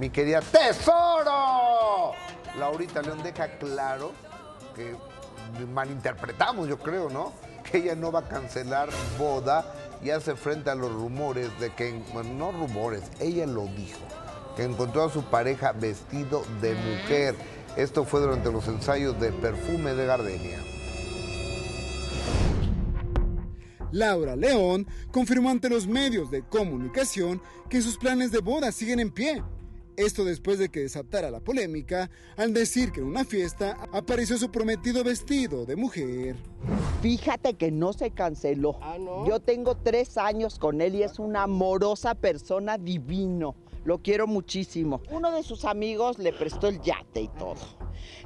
mi querida tesoro. Laurita León deja claro que malinterpretamos, yo creo, ¿no? Que ella no va a cancelar boda y hace frente a los rumores de que, bueno, no rumores, ella lo dijo, que encontró a su pareja vestido de mujer. Esto fue durante los ensayos de Perfume de Gardenia. Laura León confirmó ante los medios de comunicación que sus planes de boda siguen en pie. Esto después de que desatara la polémica al decir que en una fiesta apareció su prometido vestido de mujer. Fíjate que no se canceló. ¿Ah, no? Yo tengo 3 años con él y es una amorosa persona, divino. Lo quiero muchísimo. Uno de sus amigos le prestó el yate y todo.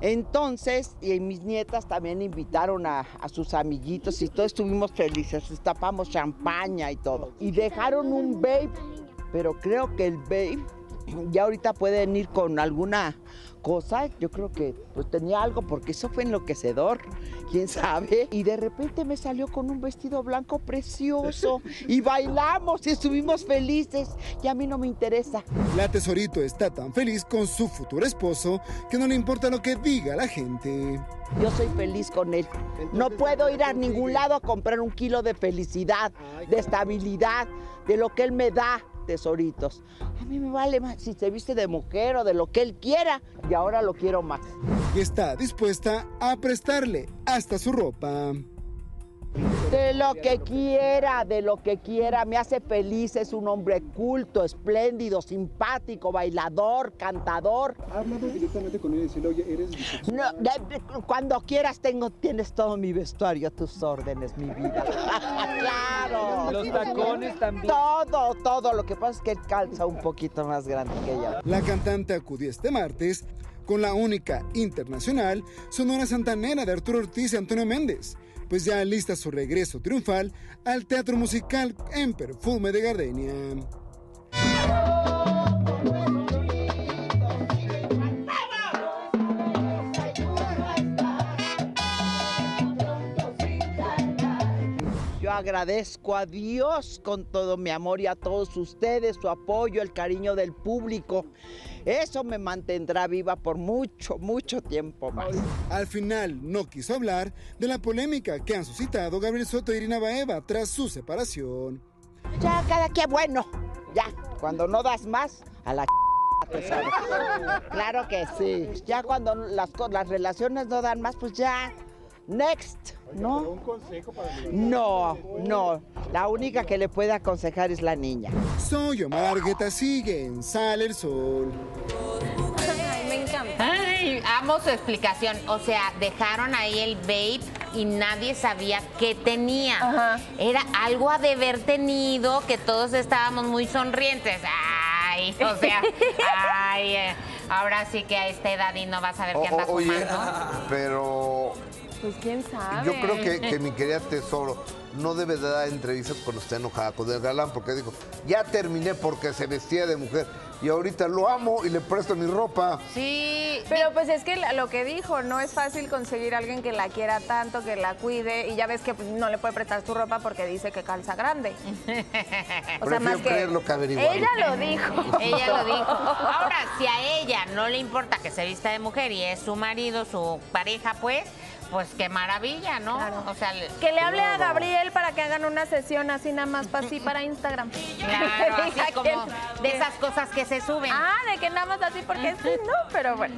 Entonces, y mis nietas también invitaron a sus amiguitos y todos estuvimos felices. Destapamos champaña y todo. Y dejaron un babe, pero creo que el babe ya ahorita pueden ir con alguna cosa. Yo creo que pues tenía algo porque eso fue enloquecedor, quién sabe. Y de repente me salió con un vestido blanco precioso y bailamos y estuvimos felices y a mí no me interesa. La tesorito está tan feliz con su futuro esposo que no le importa lo que diga la gente. Yo soy feliz con él. No puedo ir a ningún lado a comprar un kilo de felicidad, de estabilidad, de lo que él me da. Tesoritos. A mí me vale más si se viste de mujer o de lo que él quiera y ahora lo quiero más. Y está dispuesta a prestarle hasta su ropa. De lo que quiera, de lo que quiera, me hace feliz, es un hombre culto, espléndido, simpático, bailador, cantador. ¿Ha hablado directamente con él y decirle, oye, eres bisexual? No, cuando quieras tienes todo mi vestuario a tus órdenes, mi vida. ¡Claro! Los tacones también. Todo, todo, lo que pasa es que él calza un poquito más grande que ella. La cantante acudió este martes con la única internacional Sonora Santanera de Arturo Ortiz y Antonio Méndez, pues ya lista su regreso triunfal al Teatro Musical en Perfume de Gardenia. Yo agradezco a Dios con todo mi amor y a todos ustedes su apoyo, el cariño del público. Eso me mantendrá viva por mucho, mucho tiempo más. Al final no quiso hablar de la polémica que han suscitado Gabriel Soto e Irina Baeva tras su separación. Ya, cada quien, bueno, ya, cuando no das más, a la te sabes. Claro que sí. Ya cuando las relaciones no dan más, pues ya, next, ¿no? ¿Un consejo para mí? No, no, la única que le puede aconsejar es la niña. Soy Omar Argueta, sigue en Sale el Sol. Ay, me encanta. Ay, amo su explicación, o sea, dejaron ahí el vape y nadie sabía qué tenía. Ajá. Era algo a de haber tenido que todos estábamos muy sonrientes. Ay, o sea, ay, ahora sí que a esta edad y no vas a ver qué anda fumando. Pero... pues quién sabe. Yo creo que mi querida tesoro no debe de dar entrevistas cuando está enojada con el galán, porque dijo, ya terminé porque se vestía de mujer y ahorita lo amo y le presto mi ropa. Sí, pero pues es que lo que dijo, no es fácil conseguir a alguien que la quiera tanto, que la cuide, y ya ves que no le puede prestar su ropa porque dice que calza grande. O sea, más que lo averiguar. Ella lo dijo. Ella lo dijo. Ahora, si a ella no le importa que se vista de mujer y es su marido, su pareja, pues qué maravilla, ¿no? Claro. O sea, que le hable a Gabriel para que hagan una sesión así nada más para Instagram. Claro, así como de esas cosas que se suben. Ah, de que nada más así porque sí, no, pero bueno.